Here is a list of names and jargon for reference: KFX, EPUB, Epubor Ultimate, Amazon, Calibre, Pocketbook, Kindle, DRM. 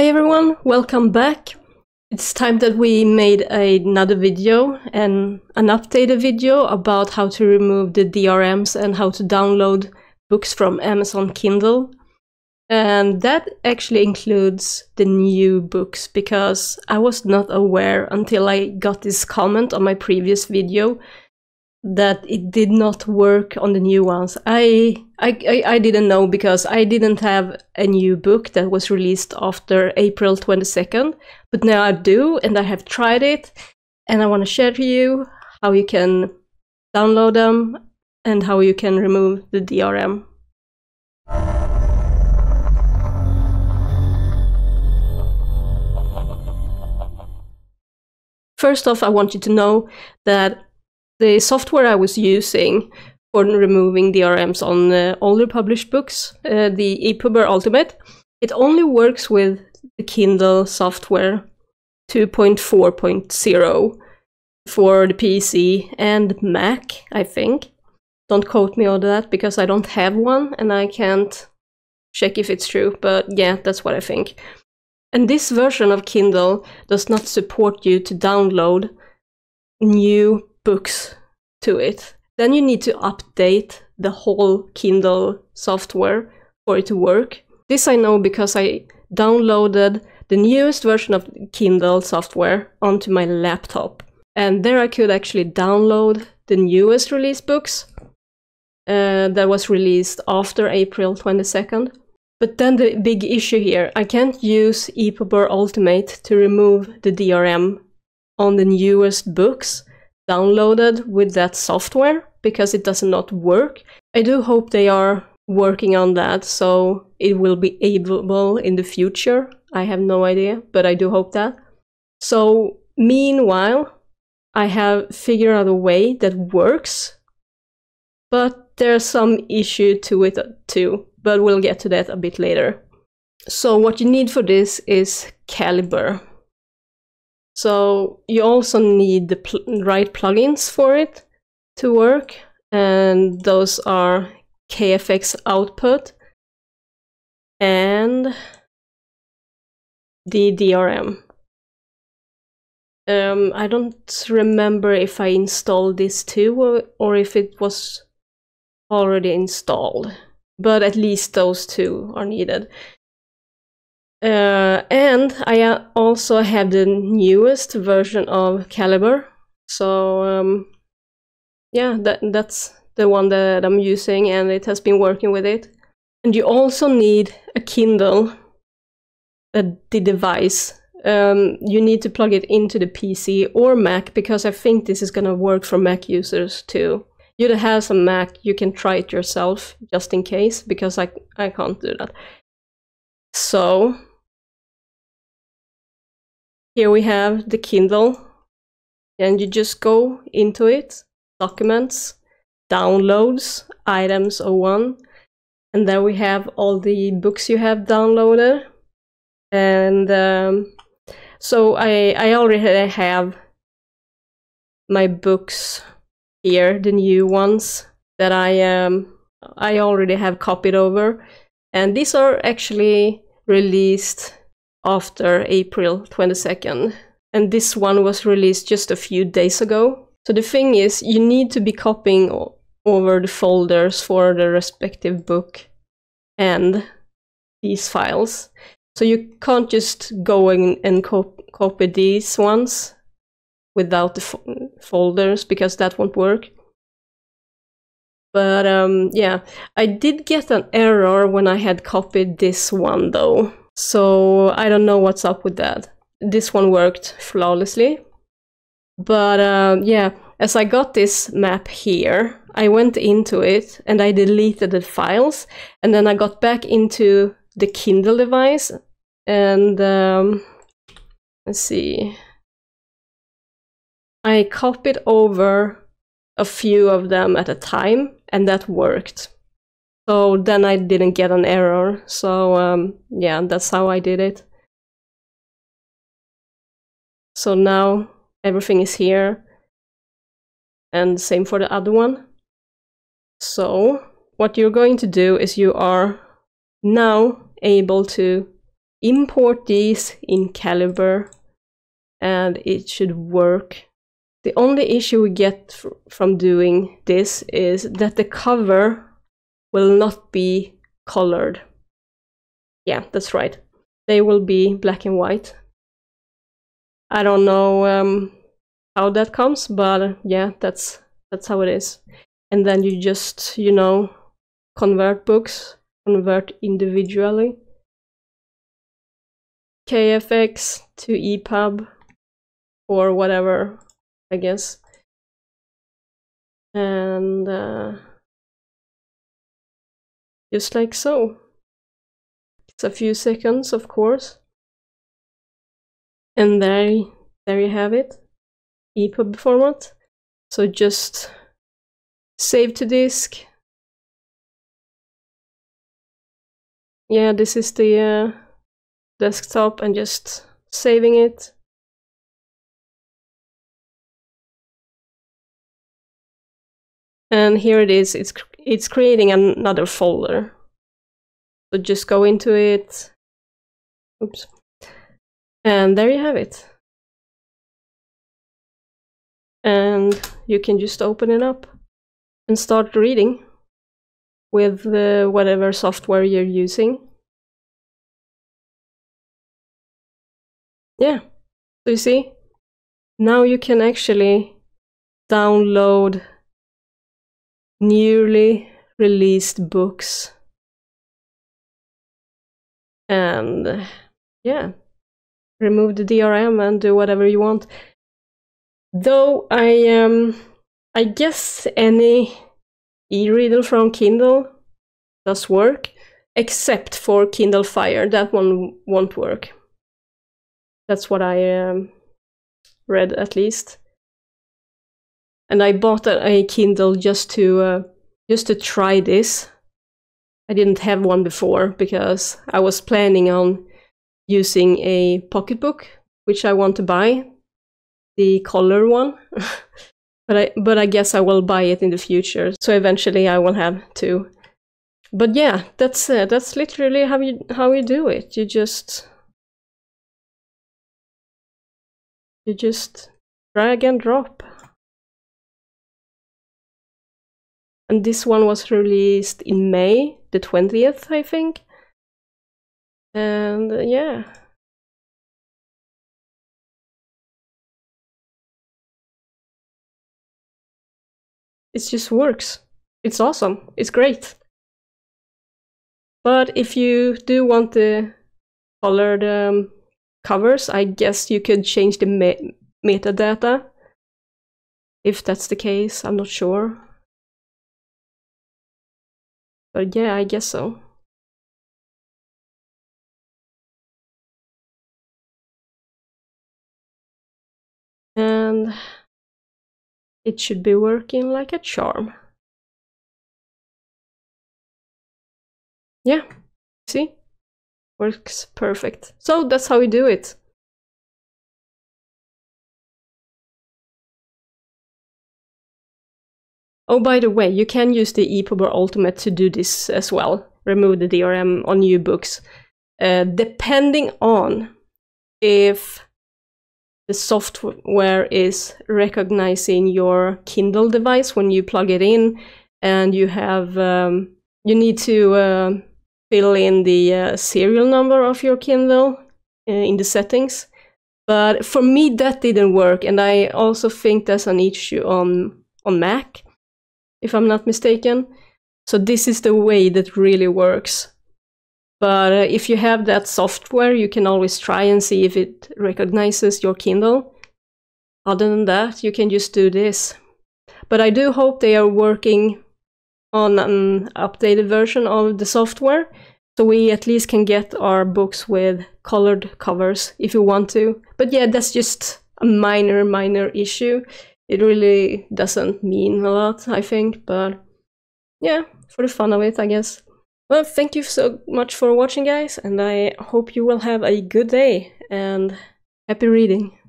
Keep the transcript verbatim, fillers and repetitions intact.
Hi everyone, welcome back. It's time that we made another video and an updated video about how to remove the D R Ms and how to download books from Amazon Kindle. And that actually includes the new books, because I was not aware until I got this comment on my previous video that it did not work on the new ones. I, I, I didn't know because I didn't have a new book that was released after April twenty-second, but now I do, and I have tried it, and I want to share to you how you can download them and how you can remove the D R M. First off, I want you to know that the software I was using for removing D R Ms on uh, older published books, uh, the Epubor Ultimate, it only works with the Kindle software two point four point zero for the P C and Mac, I think. Don't quote me on that because I don't have one and I can't check if it's true, but yeah, that's what I think. And this version of Kindle does not support you to download new books to it. Then you need to update the whole Kindle software for it to work. This I know because I downloaded the newest version of Kindle software onto my laptop. And there I could actually download the newest release books uh, that was released after April twenty-second. But then the big issue here, I can't use Epubor Ultimate to remove the D R M on the newest books downloaded with that software because it does not work. I do hope they are working on that so it will be able in the future. I have no idea, but I do hope that. So meanwhile, I have figured out a way that works, but there's some issue to it too, but we'll get to that a bit later. So what you need for this is Calibre. So you also need the pl right plugins for it to work, and those are K F X output and the D R M. Um, I don't remember if I installed this too or, or if it was already installed, but at least those two are needed. Uh, and I also have the newest version of Calibre, so um, yeah, that, that's the one that I'm using, and it has been working with it. And you also need a Kindle, uh, the device. Um, you need to plug it into the P C or Mac, because I think this is gonna work for Mac users too. You that have some Mac, you can try it yourself, just in case, because I, I can't do that. So here we have the Kindle, and you just go into it, documents, downloads, items zero one, and there we have all the books you have downloaded. And um, so I, I already have my books here, the new ones that I, um, I already have copied over. And these are actually released after April twenty-second. And this one was released just a few days ago. So the thing is, you need to be copying over the folders for the respective book and these files. So you can't just go in and cop copy these ones without the fo folders, because that won't work. But um, yeah, I did get an error when I had copied this one though, so I don't know what's up with that. This one worked flawlessly. But uh, yeah, as I got this map here, I went into it and I deleted the files, and then I got back into the Kindle device, and um, let's see, I copied over a few of them at a time, and that worked. So then I didn't get an error. So um, yeah, that's how I did it. So now everything is here, and same for the other one. So what you're going to do is you are now able to import these in Calibre and it should work. The only issue we get from doing this is that the cover will not be colored. Yeah, that's right. They will be black and white. I don't know um, how that comes, but yeah, that's that's how it is. And then you just, you know, convert books, convert individually. K F X to E P U B or whatever, I guess. And uh, just like so. It's a few seconds, of course. And there, there you have it, E P U B format. So just save to disk. Yeah, this is the uh, desktop, and just saving it. And here it is, it's, it's creating another folder. So just go into it. Oops. And there you have it. And you can just open it up and start reading with uh, whatever software you're using. Yeah, so you see, now you can actually download newly released books. And uh, yeah, remove the D R M and do whatever you want. Though I um, I guess any e-reader from Kindle does work, except for Kindle Fire. That one won't work. That's what I um, read, at least. And I bought a, a Kindle just to uh, just to try this. I didn't have one before because I was planning on using a Pocketbook, which I want to buy, the color one. But I but I guess I will buy it in the future. So eventually I will have two. But yeah, that's uh, that's literally how you how you do it. You just you just drag and drop. And this one was released in May, the twentieth, I think. And uh, yeah. It just works. It's awesome. It's great. But if you do want the colored um, covers, I guess you could change the me metadata. If that's the case, I'm not sure. But yeah, I guess so. And it should be working like a charm. Yeah, see? Works perfect. So that's how we do it. Oh, by the way, you can use the Epubor Ultimate to do this as well. Remove the D R M on new books. Uh, depending on if the software is recognizing your Kindle device when you plug it in, and you have um, you need to uh, fill in the uh, serial number of your Kindle uh, in the settings. But for me, that didn't work, and I also think there's an issue on on Mac, if I'm not mistaken. So this is the way that really works. But uh, if you have that software, you can always try and see if it recognizes your Kindle. Other than that, you can just do this. But I do hope they are working on an updated version of the software, so we at least can get our books with colored covers if you want to. But yeah, that's just a minor, minor issue. It really doesn't mean a lot, I think, but yeah, for the fun of it, I guess. Well, thank you so much for watching, guys, and I hope you will have a good day, and happy reading.